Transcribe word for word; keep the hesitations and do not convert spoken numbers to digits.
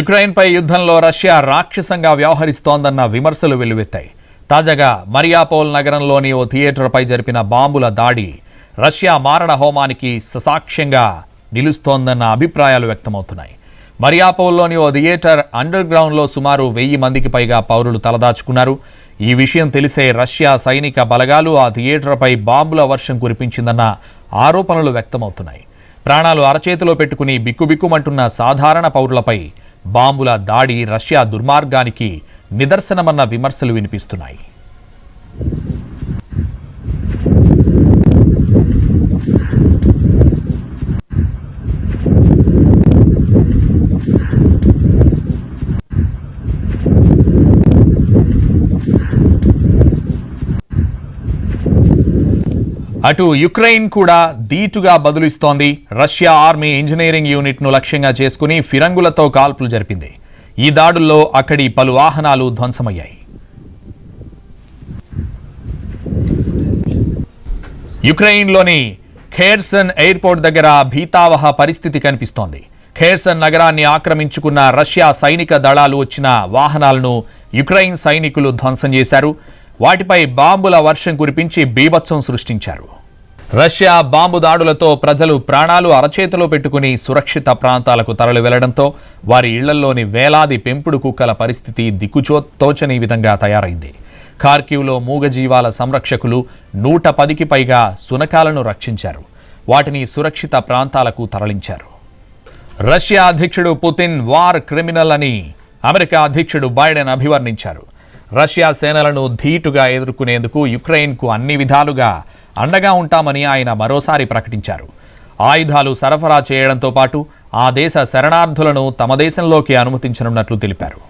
Ukraine పై యుద్ధంలో Russia రాక్షసంగా వ్యవహరిస్తోందన్న విమర్శలు వెలువెత్తాయి. తాజాగా మరియాపోల్ నగరంలోని ఓ థియేటర్పై జరిపిన బాంబుల దాడి రష్యా మారణ హోమానికి ససాక్ష్యంగా నిలుస్తోందన్న అభిప్రాయాలు వ్యక్తమవుతున్నాయి. మరియాపోల్లోని ఓ థియేటర్ అండర్ గ్రౌండ్లో సుమారు వెయ్యి మందికి పైగా పౌరులు తలదాచుకున్నారు. ఈ విషయం తెలిసే రష్యా సైనిక బలగాలు ఆ థియేటర్పై బాంబుల వర్షం కురిపించిందన్న ఆరోపణలు వ్యక్తమవుతున్నాయి. ప్రాణాలు అరచేతిలో పెట్టుకుని బిక్కుబిక్కుమంటున్న సాధారణ పౌరులపై బాంబుల దాడి రష్యా దుర్మార్గానికి నిదర్శనమన్న విమర్శలు వినిపిస్తున్నాయి. అటు యుక్రెయిన్ కూడా దీటుగా బదులిస్తోంది. రష్యా ఆర్మీ ఇంజనీరింగ్ యూనిట్ను లక్ష్యంగా చేసుకుని ఫిరంగులతో కాల్పులు జరిపింది. ఈ దాడుల్లో అక్కడి పలు వాహనాలు ధ్వంసమయ్యాయి. యుక్రెయిన్లోని ఖేర్సన్ ఎయిర్పోర్ట్ దగ్గర భీతావహ పరిస్థితి కనిపిస్తోంది. ఖేర్సన్ నగరాన్ని ఆక్రమించుకున్న రష్యా సైనిక దళాలు వచ్చిన వాహనాలను యుక్రెయిన్ సైనికులు ధ్వంసం చేశారు. వాటిపై బాంబుల వర్షం కురిపించి బీభత్సం సృష్టించారు. రష్యా బాంబు దాడులతో ప్రజలు ప్రాణాలు అరచేతిలో పెట్టుకుని సురక్షిత ప్రాంతాలకు తరలి వెళ్లడంతో వారి ఇళ్లలోని వేలాది పెంపుడు కుక్కల పరిస్థితి దిక్కుతోచని విధంగా తయారైంది. ఖార్కివ్లో మూగజీవాల సంరక్షకులు నూట పదికి పైగా శునకాలను రక్షించారు. వాటిని సురక్షిత ప్రాంతాలకు తరలించారు. రష్యా అధ్యక్షుడు పుతిన్ వార్ క్రిమినల్ అని అమెరికా అధ్యక్షుడు బైడెన్ అభివర్ణించారు. రష్యా సేనలను ధీటుగా ఎదుర్కొనేందుకు యుక్రెయిన్కు అన్ని విధాలుగా అండగా ఉంటామని ఆయన మరోసారి ప్రకటించారు. ఆయుధాలు సరఫరా చేయడంతో పాటు ఆ దేశ శరణార్థులను తమ దేశంలోకి అనుమతించనున్నట్లు తెలిపారు.